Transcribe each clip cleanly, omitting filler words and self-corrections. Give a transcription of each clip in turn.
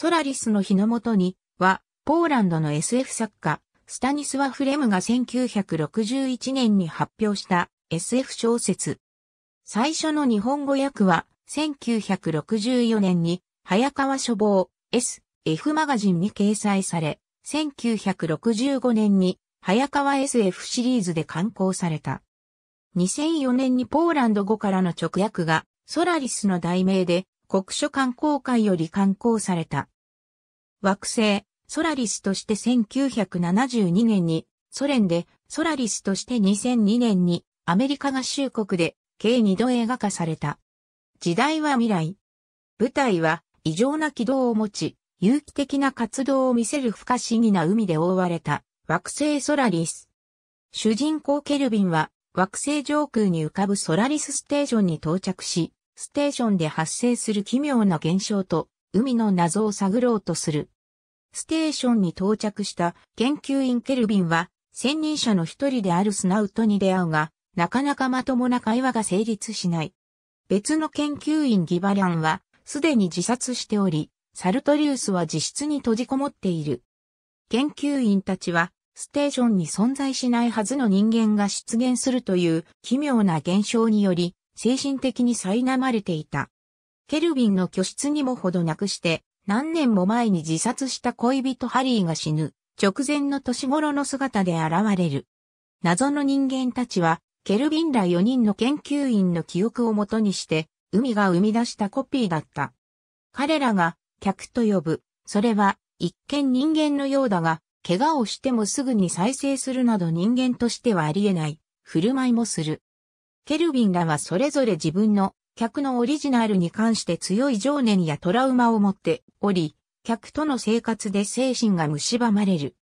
ソラリスの日の下には、ポーランドの SF 作家、スタニスワ・フレムが1961年に発表した SF 小説。最初の日本語訳は、1964年に、早川書房 SF マガジンに掲載され、1965年に、早川 SF シリーズで刊行された。2004年にポーランド語からの直訳が、ソラリスの題名で、国書刊行会より刊行された。惑星、ソラリスとして1972年に、ソ連で、ソラリスとして2002年に、アメリカ合衆国で、計2度映画化された。時代は未来。舞台は、異常な軌道を持ち、有機的な活動を見せる不可思議な海で覆われた、惑星ソラリス。主人公ケルビンは、惑星上空に浮かぶソラリスステーションに到着し、ステーションで発生する奇妙な現象と、海の謎を探ろうとする。ステーションに到着した研究員ケルビンは、専任者の一人であるスナウトに出会うが、なかなかまともな会話が成立しない。別の研究員ギバランは、すでに自殺しており、サルトリウスは自室に閉じこもっている。研究員たちは、ステーションに存在しないはずの人間が出現するという奇妙な現象により、精神的に苛まれていた。ケルビンの居室にもほどなくして、何年も前に自殺した恋人ハリーが死ぬ、直前の年頃の姿で現れる。謎の人間たちは、ケルビンら4人の研究員の記憶をもとにして、海が生み出したコピーだった。彼らが、客と呼ぶ。それは、一見人間のようだが、怪我をしてもすぐに再生するなど人間としてはありえない、振る舞いもする。ケルビンらはそれぞれ自分の客のオリジナルに関して強い情念やトラウマを持っており、客との生活で精神が蝕まれる。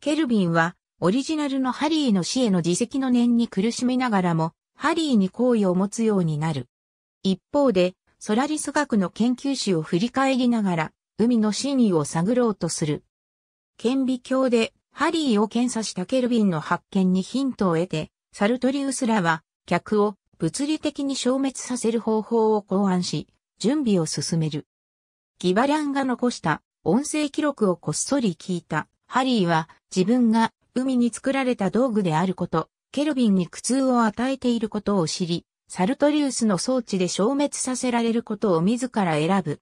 ケルビンはオリジナルのハリーの死への自責の念に苦しみながらも、ハリーに好意を持つようになる。一方で、ソラリス学の研究史を振り返りながら、海の真意を探ろうとする。顕微鏡でハリーを検査したケルビンの発見にヒントを得て、サルトリウスらは、客を物理的に消滅させる方法を考案し、準備を進める。ギバランが残した音声記録をこっそり聞いたハリーは自分が海に作られた道具であること、ケルビンに苦痛を与えていることを知り、サルトリウスの装置で消滅させられることを自ら選ぶ。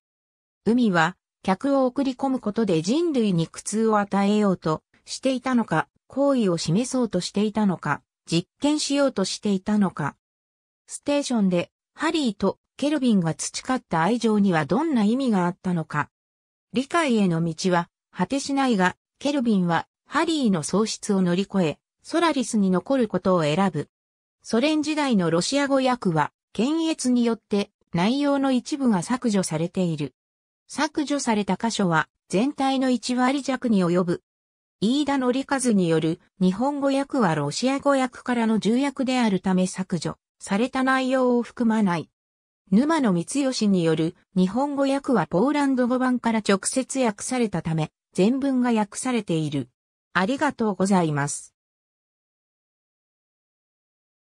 海は客を送り込むことで人類に苦痛を与えようとしていたのか、好意を示そうとしていたのか、実験しようとしていたのか。ステーションでハリーとケルビンが培った愛情にはどんな意味があったのか。理解への道は果てしないが、ケルビンはハリーの喪失を乗り越え、ソラリスに残ることを選ぶ。ソ連時代のロシア語訳は、検閲によって内容の一部が削除されている。削除された箇所は全体の1割弱に及ぶ。飯田典和による日本語訳はロシア語訳からの重訳であるため削除された内容を含まない。沼野光義による日本語訳はポーランド語版から直接訳されたため全文が訳されている。ありがとうございます。